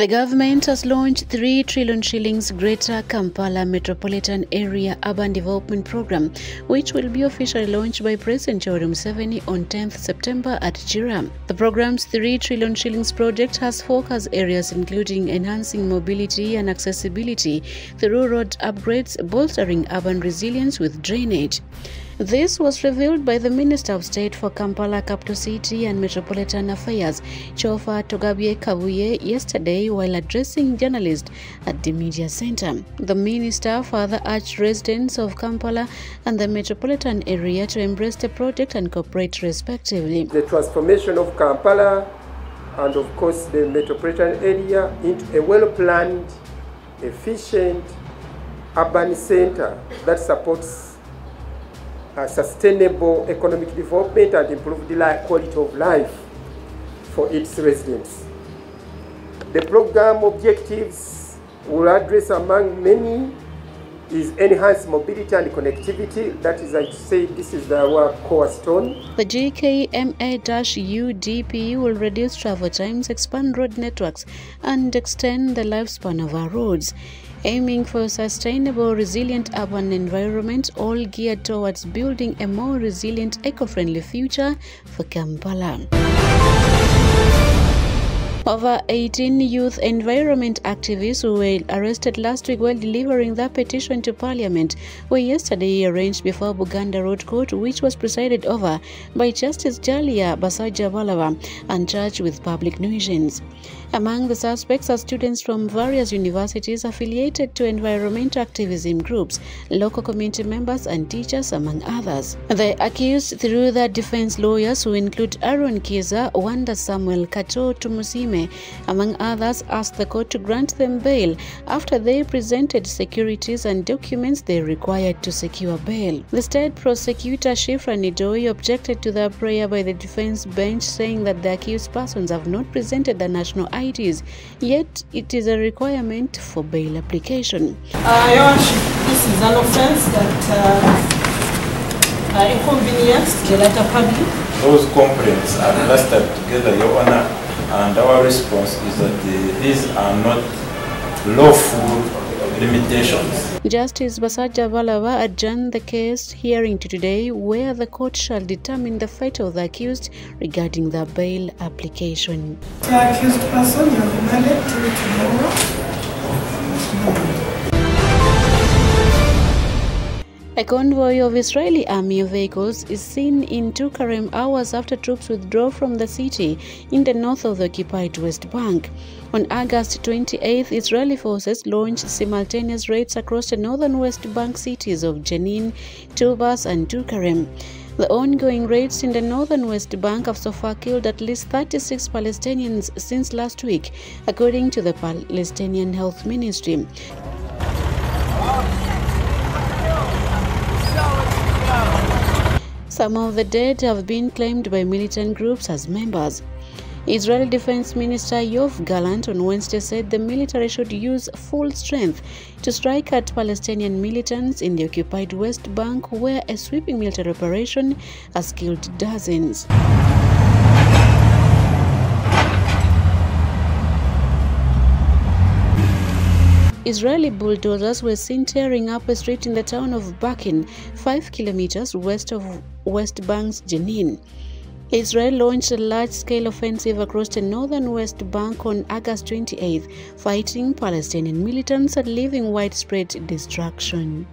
The government has launched 3 trillion shillings Greater Kampala Metropolitan Area Urban Development Program, which will be officially launched by President Yoweri Museveni on 10th September at Jira. The program's 3 trillion shillings project has focus areas including enhancing mobility and accessibility through road upgrades, bolstering urban resilience with drainage. This was revealed by the Minister of State for Kampala Capital City and Metropolitan Affairs, Chofa Tugabye Kabuye, yesterday while addressing journalists at the media center. The minister further urged residents of Kampala and the metropolitan area to embrace the project and cooperate respectively. The transformation of Kampala and of course the metropolitan area into a well-planned, efficient urban center that supports sustainable economic development and improved quality of life for its residents. The program objectives will address, among many, is enhanced mobility and connectivity. That is, I say, this is our cornerstone. The GKMA-UDP will reduce travel times, expand road networks, and extend the lifespan of our roads, aiming for a sustainable, resilient urban environment, all geared towards building a more resilient, eco-friendly future for Kampala. Over 18 youth environment activists who were arrested last week while delivering their petition to Parliament were yesterday arraigned before Buganda Road Court, which was presided over by Justice Jalia Basaja Balaba, and charged with public nuisance. Among the suspects are students from various universities affiliated to environment activism groups, local community members and teachers, among others. The accused, through their defense lawyers who include Aaron Kiiza, Wanda Samuel Kato, Tumusima, among others, asked the court to grant them bail after they presented securities and documents they required to secure bail. The state prosecutor, Shefra Nidoi, objected to the prayer by the defense bench, saying that the accused persons have not presented their national IDs, yet it is a requirement for bail application. Your Worship, this is an offense that inconvenienced the latter public. Those complaints are clustered together, Your Honor. And our response is that these are not lawful limitations. Justice Basaja Balaba adjourned the case hearing to today, where the court shall determine the fate of the accused regarding the bail application. The accused person will be remanded till tomorrow. A convoy of Israeli army vehicles is seen in Tulkarem hours after troops withdraw from the city in the north of the occupied West Bank. On August 28, Israeli forces launched simultaneous raids across the northern West Bank cities of Jenin, Tubas and Tulkarem. The ongoing raids in the northern West Bank have so far killed at least 36 Palestinians since last week, according to the Palestinian Health Ministry. Some of the dead have been claimed by militant groups as members. Israeli Defense Minister Yoav Gallant on Wednesday said the military should use full strength to strike at Palestinian militants in the occupied West Bank, where a sweeping military operation has killed dozens. Israeli bulldozers were seen tearing up a street in the town of Bakin, 5 kilometers west of West Bank's Jenin. Israel launched a large-scale offensive across the northern West Bank on August 28, fighting Palestinian militants and leaving widespread destruction.